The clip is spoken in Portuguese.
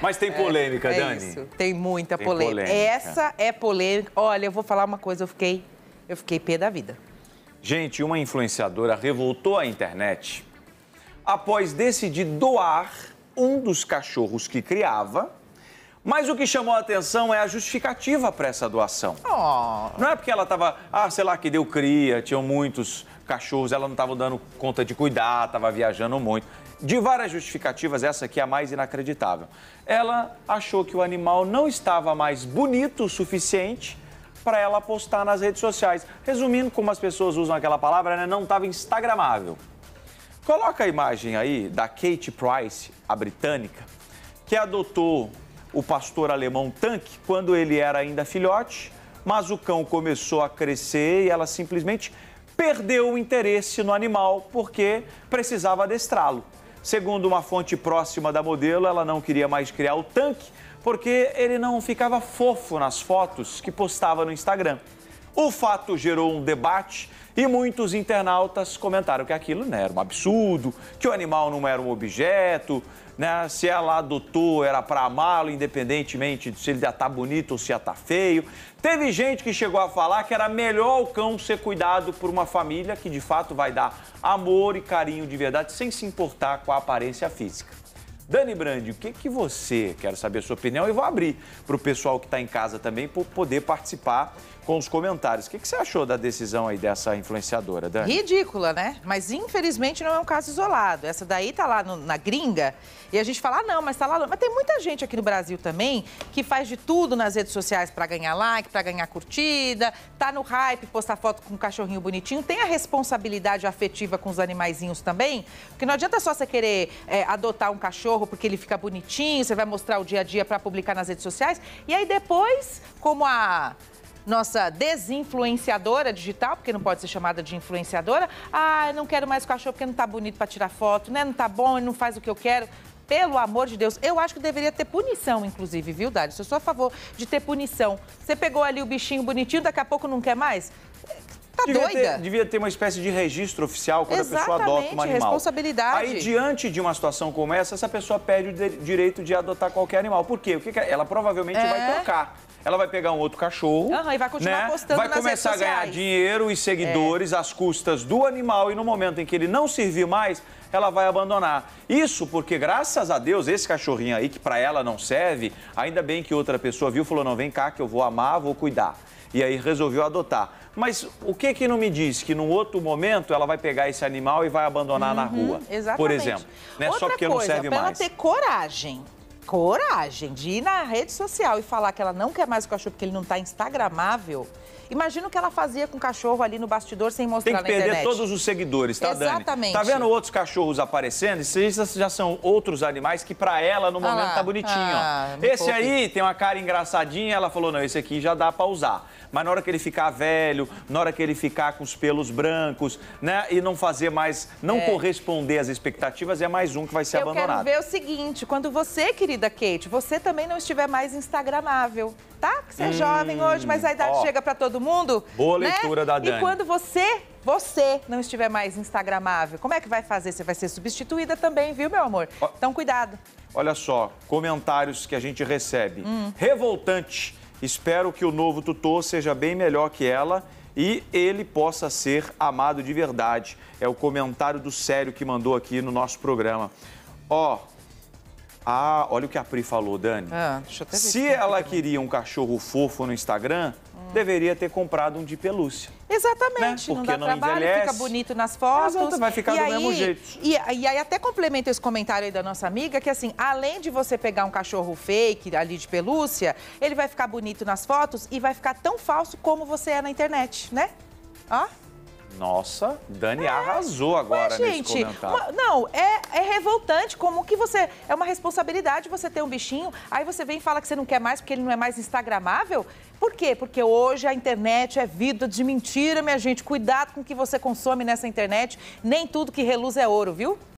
Mas tem polêmica, Dani? Isso. Tem muita polêmica. Essa é polêmica. Olha, eu vou falar uma coisa, eu fiquei pé da vida. Gente, uma influenciadora revoltou a internet após decidir doar um dos cachorros que criava, mas o que chamou a atenção é a justificativa para essa doação. Oh. Não é porque ela estava, sei lá, que deu cria, tinham muitos cachorros, ela não estava dando conta de cuidar, estava viajando muito. De várias justificativas, essa aqui é a mais inacreditável. Ela achou que o animal não estava mais bonito o suficiente para ela postar nas redes sociais. Resumindo, como as pessoas usam aquela palavra, né? Não estava instagramável. Coloca a imagem aí da Katie Price, a britânica, que adotou o pastor alemão Tank quando ele era ainda filhote, mas o cão começou a crescer e ela simplesmente perdeu o interesse no animal porque precisava adestrá-lo. Segundo uma fonte próxima da modelo, ela não queria mais criar o Tank porque ele não ficava fofo nas fotos que postava no Instagram. O fato gerou um debate e muitos internautas comentaram que aquilo, né, era um absurdo, que o animal não era um objeto, né, se ela adotou era para amá-lo, independentemente de se ele já tá bonito ou se já tá feio. Teve gente que chegou a falar que era melhor o cão ser cuidado por uma família que de fato vai dar amor e carinho de verdade, sem se importar com a aparência física. Dani Brandi, o que você... Quero saber a sua opinião e vou abrir para o pessoal que está em casa também para poder participar com os comentários. O que você achou da decisão aí dessa influenciadora, Dani? Ridícula, né? Mas, infelizmente, não é um caso isolado. Essa daí tá lá na gringa e a gente fala, ah, não, mas tá lá... Mas tem muita gente aqui no Brasil também que faz de tudo nas redes sociais para ganhar like, para ganhar curtida, tá no hype, postar foto com um cachorrinho bonitinho. Tem a responsabilidade afetiva com os animaizinhos também, porque não adianta só você querer adotar um cachorro porque ele fica bonitinho, você vai mostrar o dia a dia para publicar nas redes sociais. E aí depois, como a nossa desinfluenciadora digital, porque não pode ser chamada de influenciadora, ah, não quero mais o cachorro porque não tá bonito para tirar foto, né? Não tá bom, ele não faz o que eu quero. Pelo amor de Deus, eu acho que deveria ter punição, inclusive, viu, Dani? Eu sou a favor de ter punição. Você pegou ali o bichinho bonitinho, daqui a pouco não quer mais? Tá doida. Devia ter uma espécie de registro oficial quando a pessoa adota um animal. Responsabilidade. Aí, diante de uma situação como essa pessoa perde o direito de adotar qualquer animal. Por quê? Porque ela provavelmente vai trocar. Ela vai pegar um outro cachorro, e vai continuar postando nas redes sociais. Vai começar a ganhar dinheiro e seguidores às custas do animal e no momento em que ele não servir mais, ela vai abandonar. Isso porque, graças a Deus, esse cachorrinho aí que pra ela não serve, ainda bem que outra pessoa viu e falou, não, vem cá que eu vou amar, vou cuidar. E aí resolveu adotar. Mas o que não me diz que num outro momento ela vai pegar esse animal e vai abandonar na rua? Exatamente. Por exemplo, né? Só porque não serve mais. Ela ter coragem de ir na rede social e falar que ela não quer mais o cachorro porque ele não tá instagramável. Imagina o que ela fazia com o cachorro ali no bastidor sem mostrar na internet. Tem que perder todos os seguidores, tá, Dani? Exatamente. Tá vendo outros cachorros aparecendo? Esses já são outros animais que pra ela, no momento, tá bonitinho. Esse aí tem uma cara engraçadinha, ela falou, não, esse aqui já dá pra usar. Mas na hora que ele ficar velho, na hora que ele ficar com os pelos brancos, né, e não fazer mais, não corresponder às expectativas, é mais um que vai ser abandonado. Eu quero ver o seguinte, quando você, querida Katie, você também não estiver mais instagramável, tá? Que você é jovem hoje, mas a idade chega pra todo mundo. Boa leitura, né, da Dani. E quando você não estiver mais instagramável, como é que vai fazer? Você vai ser substituída também, viu, meu amor? Então, cuidado. Olha só, comentários que a gente recebe. Revoltante. Espero que o novo tutor seja bem melhor que ela e ele possa ser amado de verdade. É o comentário do Sério que mandou aqui no nosso programa. Olha o que a Pri falou, Dani. Deixa eu até ver se ela queria um cachorro fofo no Instagram, deveria ter comprado um de pelúcia. Exatamente, né? Porque não dá trabalho, envelhece, fica bonito nas fotos. Exato, vai ficar do mesmo jeito. E aí até complementa esse comentário aí da nossa amiga, que assim, além de você pegar um cachorro fake ali de pelúcia, ele vai ficar bonito nas fotos e vai ficar tão falso como você é na internet, né? Nossa, Dani arrasou agora nesse comentário. É revoltante como que você... É uma responsabilidade você ter um bichinho, aí você vem e fala que você não quer mais porque ele não é mais instagramável. Por quê? Porque hoje a internet é vida de mentira, minha gente. Cuidado com o que você consome nessa internet. Nem tudo que reluz é ouro, viu?